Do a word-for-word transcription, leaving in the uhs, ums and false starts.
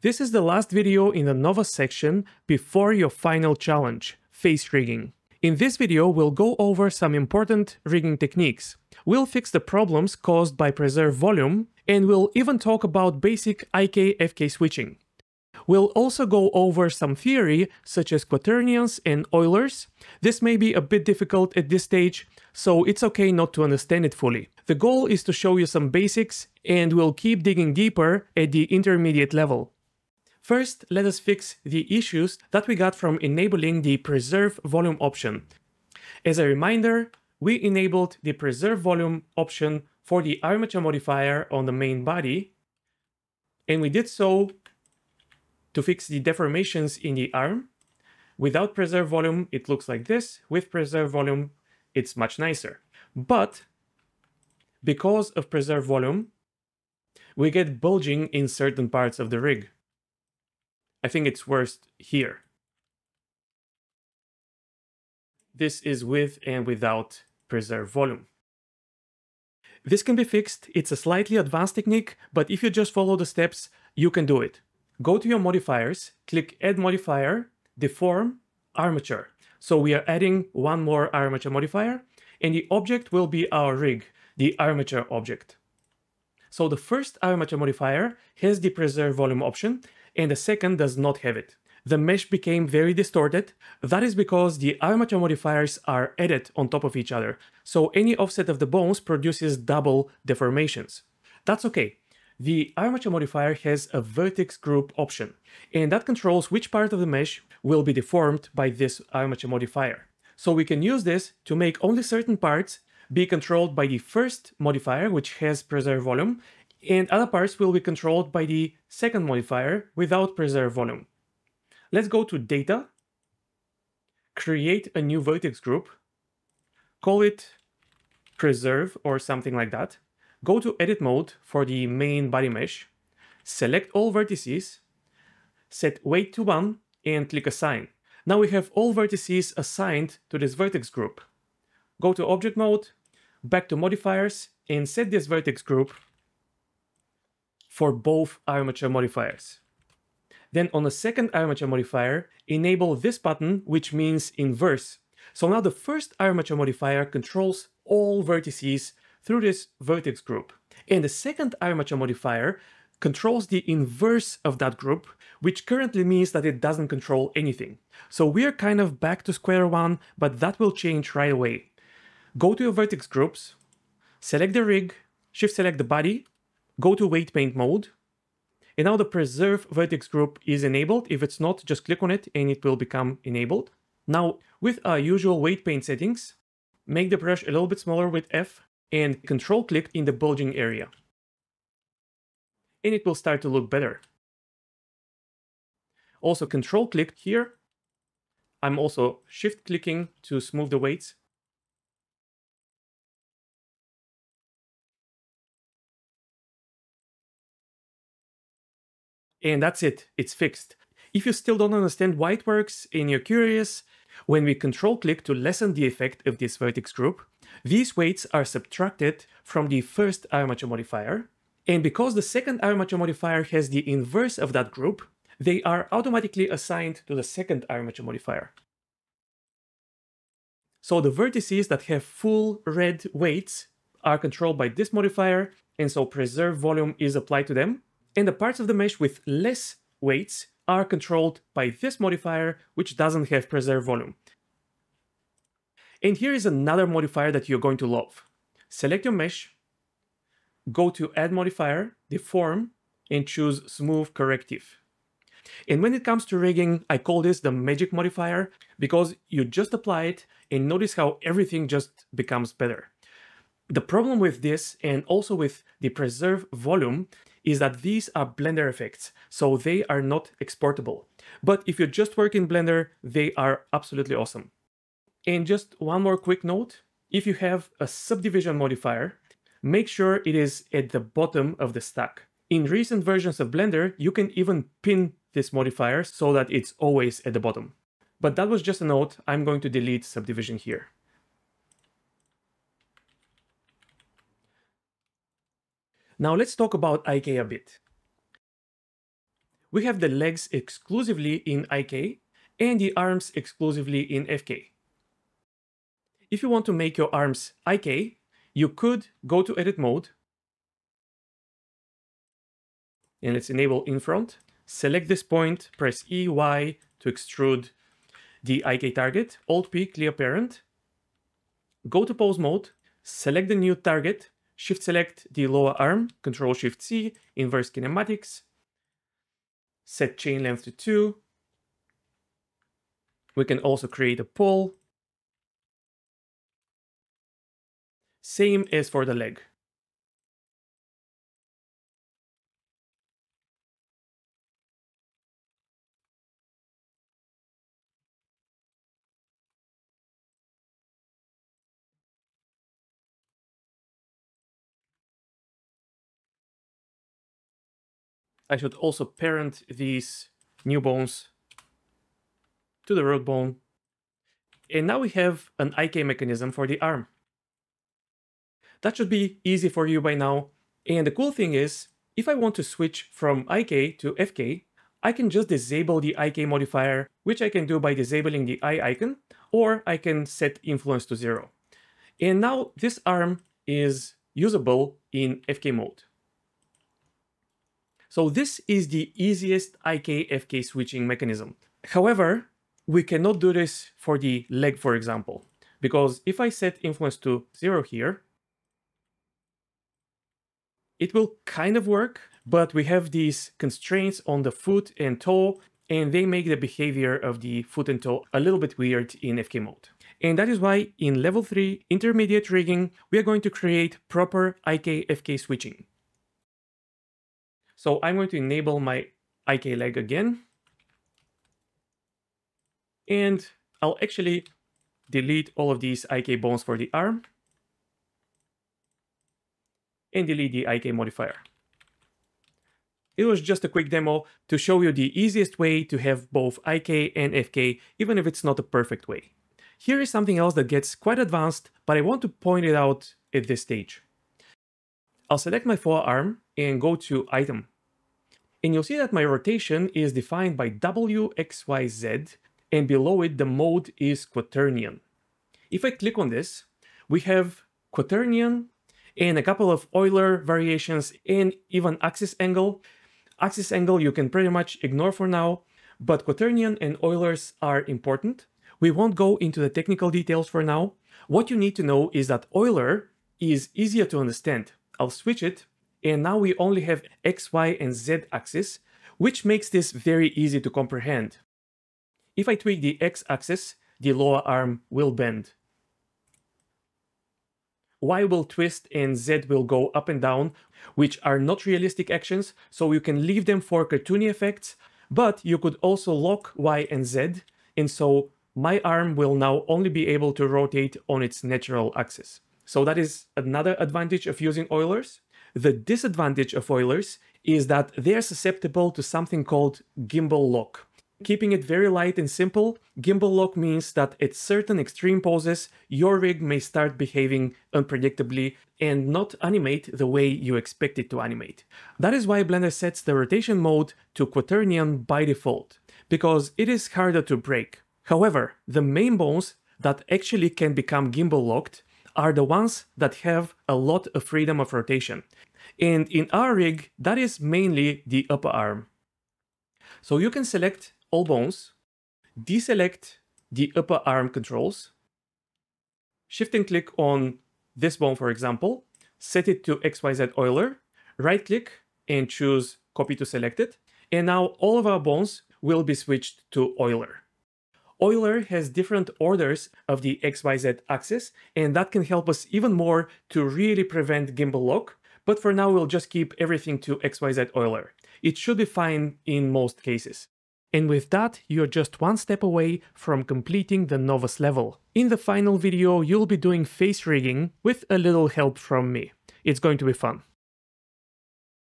This is the last video in the Nova section before your final challenge, face rigging. In this video, we'll go over some important rigging techniques. We'll fix the problems caused by preserve volume, and we'll even talk about basic I K F K switching. We'll also go over some theory, such as quaternions and Eulers. This may be a bit difficult at this stage, so it's okay not to understand it fully. The goal is to show you some basics, and we'll keep digging deeper at the intermediate level. First, let us fix the issues that we got from enabling the preserve volume option. As a reminder, we enabled the preserve volume option for the armature modifier on the main body, and we did so to fix the deformations in the arm. Without preserve volume, it looks like this. With preserve volume, it's much nicer. But because of preserve volume, we get bulging in certain parts of the rig. I think it's worst here. This is with and without preserve volume. This can be fixed. It's a slightly advanced technique, but if you just follow the steps, you can do it. Go to your modifiers, click Add Modifier, Deform, Armature. So we are adding one more armature modifier, and the object will be our rig, the armature object. So the first armature modifier has the preserve volume option, and the second does not have it. The mesh became very distorted. That is because the armature modifiers are added on top of each other, so any offset of the bones produces double deformations. That's okay. The armature modifier has a vertex group option, and that controls which part of the mesh will be deformed by this armature modifier. So we can use this to make only certain parts be controlled by the first modifier, which has preserve volume, and other parts will be controlled by the second modifier without preserve volume. Let's go to Data, create a new vertex group, call it Preserve or something like that. Go to Edit Mode for the main body mesh, select all vertices, set Weight to one, and click Assign. Now we have all vertices assigned to this vertex group. Go to Object Mode, back to Modifiers, and set this vertex group for both armature modifiers. Then on the second armature modifier, enable this button, which means inverse. So now the first armature modifier controls all vertices through this vertex group. And the second armature modifier controls the inverse of that group, which currently means that it doesn't control anything. So we're kind of back to square one, but that will change right away. Go to your vertex groups, select the rig, shift select the body, go to weight paint mode, and now the preserve vertex group is enabled. If it's not, just click on it and it will become enabled. Now, with our usual weight paint settings, make the brush a little bit smaller with F and control click in the bulging area. And it will start to look better. Also control click here. I'm also shift clicking to smooth the weights. And that's it, it's fixed. If you still don't understand why it works and you're curious, when we control click to lessen the effect of this vertex group, these weights are subtracted from the first armature modifier. And because the second armature modifier has the inverse of that group, they are automatically assigned to the second armature modifier. So the vertices that have full red weights are controlled by this modifier, and so preserve volume is applied to them. And the parts of the mesh with less weights are controlled by this modifier, which doesn't have preserve volume. And here is another modifier that you're going to love. Select your mesh, go to Add Modifier, Deform, and choose Smooth Corrective. And when it comes to rigging, I call this the magic modifier, because you just apply it and notice how everything just becomes better. The problem with this, and also with the preserve volume, is that these are Blender effects, so they are not exportable. But if you just work in Blender, they are absolutely awesome. And just one more quick note, if you have a subdivision modifier, make sure it is at the bottom of the stack. In recent versions of Blender, you can even pin this modifier so that it's always at the bottom. But that was just a note. I'm going to delete subdivision here. Now let's talk about I K a bit. we have the legs exclusively in I K and the arms exclusively in F K. If you want to make your arms I K, you could go to edit mode and let's enable in front. Select this point, press E Y to extrude the I K target, Alt P, clear parent. Go to pose mode, select the new target, shift select the lower arm, control shift C, inverse kinematics, set chain length to two. We can also create a pole. Same as for the leg. I should also parent these new bones to the root bone. And now we have an I K mechanism for the arm. That should be easy for you by now. And the cool thing is, if I want to switch from I K to F K, I can just disable the I K modifier, which I can do by disabling the eye icon, or I can set influence to zero. And now this arm is usable in F K mode. So this is the easiest I K F K switching mechanism. However, we cannot do this for the leg, for example, because if I set influence to zero here, it will kind of work, but we have these constraints on the foot and toe, and they make the behavior of the foot and toe a little bit weird in F K mode. And that is why in level three, intermediate rigging, we are going to create proper I K F K switching. So I'm going to enable my I K leg again. And I'll actually delete all of these I K bones for the arm. And delete the I K modifier. It was just a quick demo to show you the easiest way to have both I K and F K, even if it's not the perfect way. Here is something else that gets quite advanced, but I want to point it out at this stage. I'll select my forearm and go to item. And you'll see that my rotation is defined by W, X, Y, Z, and below it the mode is quaternion. If I click on this, we have quaternion and a couple of Euler variations and even axis angle. Axis angle you can pretty much ignore for now, but quaternion and Eulers are important. We won't go into the technical details for now. What you need to know is that Euler is easier to understand. I'll switch it, and now we only have X, Y, and Z axis, which makes this very easy to comprehend. If I tweak the X axis, the lower arm will bend. Y will twist and Z will go up and down, which are not realistic actions, so you can leave them for cartoony effects, but you could also lock Y and Z, and so my arm will now only be able to rotate on its natural axis. So that is another advantage of using Eulers. The disadvantage of Eulers is that they are susceptible to something called gimbal lock. Keeping it very light and simple, gimbal lock means that at certain extreme poses, your rig may start behaving unpredictably and not animate the way you expect it to animate. That is why Blender sets the rotation mode to quaternion by default, because it is harder to break. However, the main bones that actually can become gimbal locked are the ones that have a lot of freedom of rotation. And in our rig, that is mainly the upper arm. So you can select all bones, deselect the upper arm controls, shift and click on this bone, for example, set it to X Y Z Euler, right click and choose copy to selected. And now all of our bones will be switched to Euler. Euler has different orders of the X Y Z axis, and that can help us even more to really prevent gimbal lock. But for now, we'll just keep everything to X Y Z Euler. It should be fine in most cases. And with that, you're just one step away from completing the novice level. In the final video, you'll be doing face rigging with a little help from me. It's going to be fun.